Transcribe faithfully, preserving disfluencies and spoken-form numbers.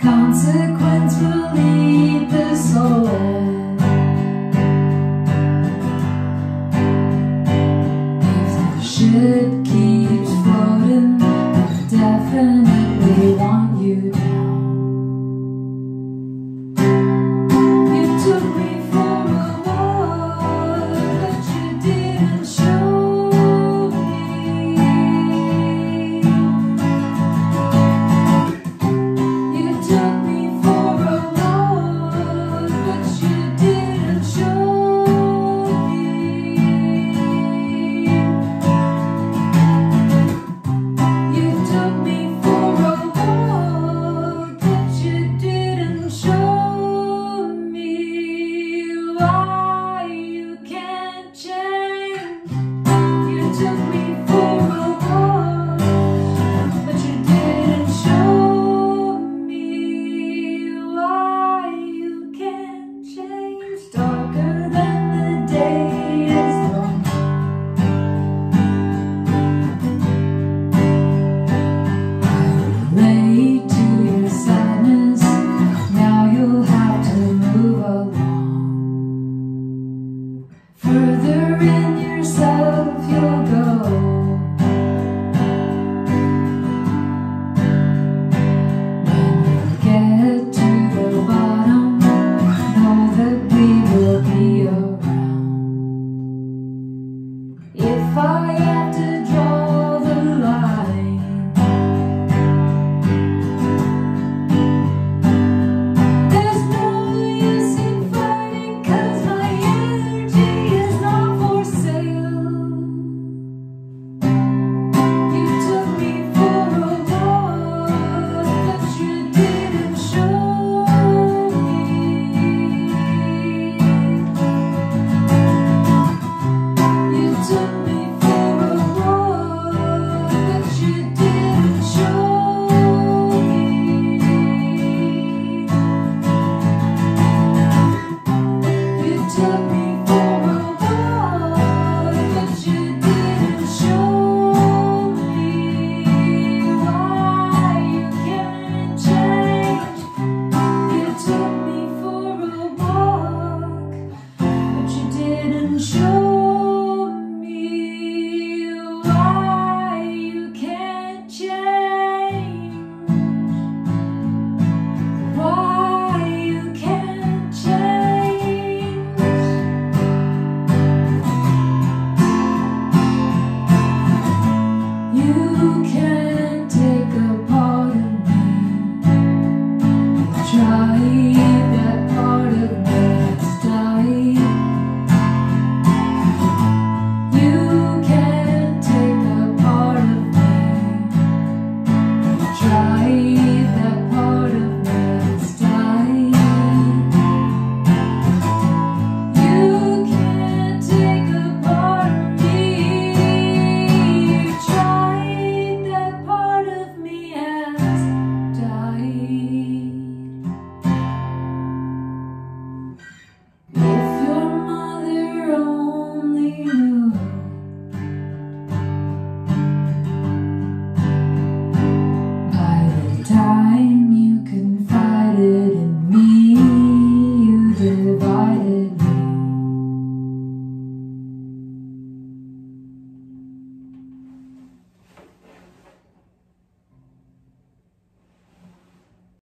Consequence will lead the soul. If the ship keeps floating, they'll definitely want you down. You took me for a walk, but you didn't show me. You took show.